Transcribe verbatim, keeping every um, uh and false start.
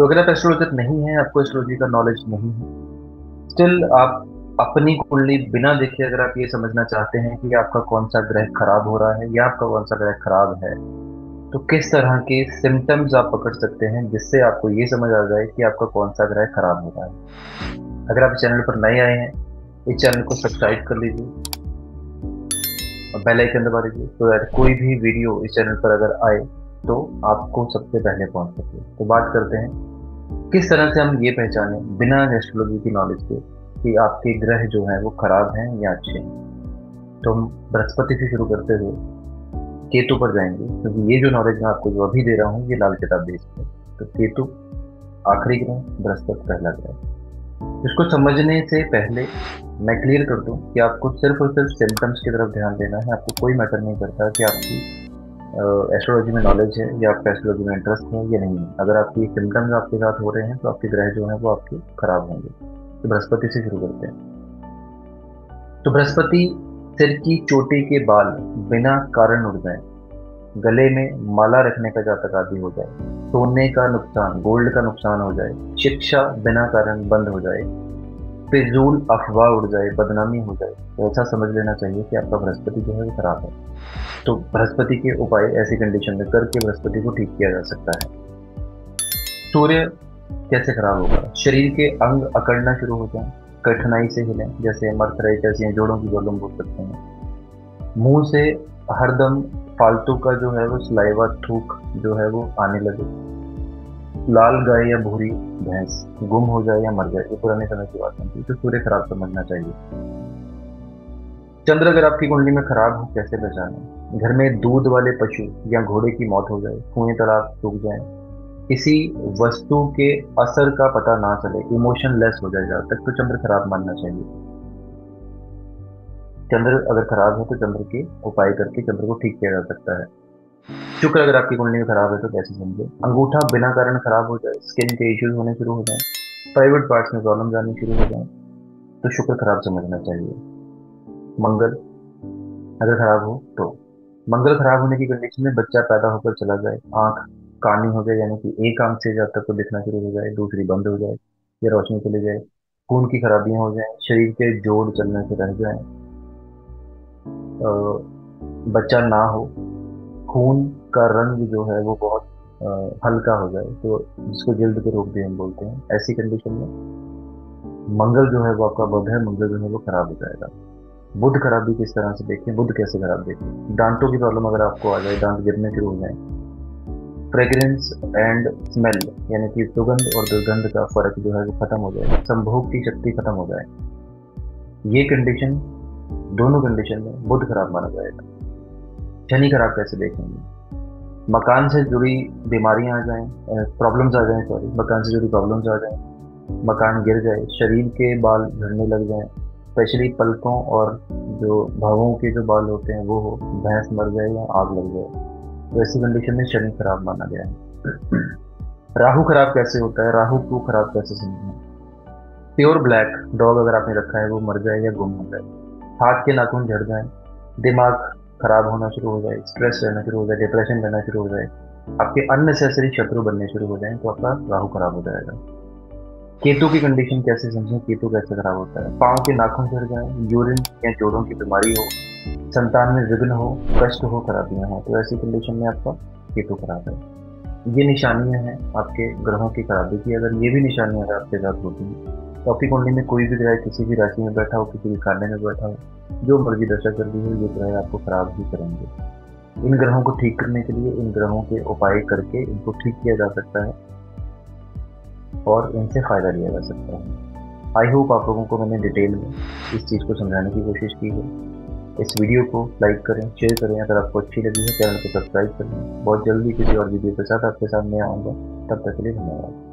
तो अगर आप एस्ट्रोलॉजर नहीं है, आपको एस्ट्रोलॉजी का नॉलेज नहीं है, स्टिल आप अपनी कुंडली बिना देखे अगर आप ये समझना चाहते हैं कि आपका कौन सा ग्रह खराब हो रहा है या आपका कौन सा ग्रह खराब है, तो किस तरह के सिम्टम्स आप पकड़ सकते हैं जिससे आपको ये समझ आ जाए कि आपका कौन सा ग्रह खराब हो रहा है। अगर आप चैनल पर नए आए हैं, इस चैनल को सब्सक्राइब कर लीजिए और बेल आइकन दबा दीजिए, तो यार कोई भी वीडियो इस चैनल पर अगर आए तो आपको सबसे पहले पहुंच सके। तो बात करते हैं किस तरह से हम ये पहचाने बिना एस्ट्रोलॉजी की नॉलेज के कि आपके ग्रह जो हैं वो खराब हैं या अच्छे हैं। तो हम बृहस्पति से शुरू करते हुए केतु पर जाएंगे, क्योंकि तो ये जो नॉलेज मैं आपको जो अभी दे रहा हूँ ये लाल किताब बेस पर। तो केतु आखिरी ग्रह, बृहस्पति पहला ग्रह। इसको समझने से पहले मैं क्लियर कर दूं कि आपको सिर्फ और सिर्फ सिम्टम्स की तरफ ध्यान देना है। आपको कोई मैटर नहीं करता कि आपकी एस्ट्रोलॉजी में नॉलेज है या आपका एस्ट्रोलॉजी में इंटरेस्ट है या नहीं है। अगर आपके सिम्टम्स आपके साथ हो रहे हैं तो आपके ग्रह जो हैं वो आपके खराब होंगे। तो बृहस्पति से शुरू करते हैं। तो बृहस्पति, सिर की चोटी के बाल बिना कारण उड़ जाए, गले में माला रखने का जातक आदि हो जाए, सोने का नुकसान, गोल्ड का नुकसान हो जाए, शिक्षा बिना कारण बंद हो जाए, फिजूल अफवाह उड़ जाए, बदनामी हो जाए, तो ऐसा समझ लेना चाहिए कि आपका बृहस्पति जो है वो खराब है। तो बृहस्पति के उपाय ऐसी कंडीशन में करके बृहस्पति को ठीक किया जा सकता है। सूर्य कैसे खराब होगा? शरीर के अंग अकड़ना शुरू हो जाए, कठिनाई से हिलें, जैसे मर्थराइटिस या जोड़ों की प्रॉब्लम बोल सकते हैं। मुंह से हरदम फालतू का जो है वो सलाइवा, थूक जो है वो आने लगे। लाल गाय या भूरी भैंस गुम हो जाए या मर जाए, ये पुराने समय की बात है। तो सूर्य खराब समझना चाहिए। चंद्र अगर आपकी कुंडली में खराब हो, कैसे पहचाने? घर में दूध वाले पशु या घोड़े की मौत हो जाए, कुएं तालाब सूख जाए, किसी वस्तु के असर का पता ना चले, इमोशन लेस हो जाए जहाँ तक, तो चंद्र खराब मानना चाहिए। चंद्र अगर खराब हो तो चंद्र के उपाय करके चंद्र को ठीक किया जा सकता है। शुक्र अगर आपकी कुंडली में खराब है तो कैसे समझे? अंगूठा बिना कारण खराब हो जाए, स्किन के इश्यूज होने शुरू हो जाए, प्राइवेट पार्ट्स में प्रॉब्लम जानी शुरू हो जाए, तो शुक्र खराब समझना चाहिए। मंगल अगर खराब हो तो मंगल खराब होने की कंडीशन में बच्चा पैदा होकर चला जाए, आंख कानी हो जाए, यानी कि एक आंख से जब तक को दिखना शुरू हो जाए, दूसरी बंद हो जाए या रोशनी चली जाए, खून की खराबियां हो जाए, शरीर के जोड़ चलने से रह जाए, बच्चा ना हो, खून का रंग जो है वो बहुत आ, हल्का हो जाए, तो जिसको जल्द के रोग भी हम बोलते हैं, ऐसी कंडीशन में मंगल जो है वो आपका बुध है, मंगल जो है वो खराब हो जाएगा। बुध खराबी किस तरह से देखें, बुध कैसे खराब देखें? दांतों की प्रॉब्लम अगर आपको आ जाए, दांत गिरने शुरू हो जाए, फ्रेग्रेंस एंड स्मेल यानी कि सुगंध और दुर्गंध का फर्क जो है वो खत्म हो जाए, संभोग की शक्ति खत्म हो जाए, ये कंडीशन, दोनों कंडीशन में बुध खराब माना जाएगा। शनि खराब कैसे देखेंगे? मकान से जुड़ी बीमारियां आ जाएं, प्रॉब्लम्स आ जाएं, सॉरी मकान से जुड़ी प्रॉब्लम्स आ जाएं, मकान गिर जाए, शरीर के बाल झड़ने लग जाएं, स्पेशली पलकों और जो भावों के जो बाल होते हैं वो हो, भैंस मर जाए या आग लग जाए, तो ऐसी कंडीशन में शनि खराब माना गया है। राहु खराब कैसे होता है? राहु को खराब कैसे समझना? प्योर ब्लैक डॉग अगर आपने रखा है वो मर जाए या गुम हो जाए, हाथ के नाखून झड़ जाए, दिमाग खराब होना शुरू हो जाए, स्ट्रेस रहना शुरू हो जाए, डिप्रेशन रहना शुरू हो जाए, आपके अननेसेसरी शत्रु बनने शुरू हो जाए, तो आपका राहु खराब हो जाएगा। केतु की कंडीशन कैसे समझें? केतु कैसे खराब होता है? पाँव के नाखून झड़ जाए, यूरिन या जोड़ों की बीमारी हो, संतान में विघ्न हो, कष्ट हो, खराबियाँ हो, तो ऐसी कंडीशन में आपका केतु खराब है। ये निशानियाँ हैं आपके ग्रहों की खराबी की। अगर ये भी निशानियाँ अगर आपके साथ होती हैं तो आपकी कुंडली में कोई भी ग्रह किसी भी राशि में बैठा हो, किसी भी खाने में बैठा हो, जो मर्जी दशा कर दी हो, ये ग्रह आपको खराब ही करेंगे। इन ग्रहों को ठीक करने के लिए इन ग्रहों के उपाय करके इनको ठीक किया जा सकता है और इनसे फायदा लिया जा सकता है। आई होप आप लोगों को मैंने डिटेल में इस चीज़ को समझाने की कोशिश की है। इस वीडियो को लाइक करें, शेयर करें अगर आपको अच्छी लगी है, चैनल को सब्सक्राइब करें। बहुत जल्दी किसी और वीडियो के साथ आपके सामने आऊँगा, तब तक के लिए धन्यवाद।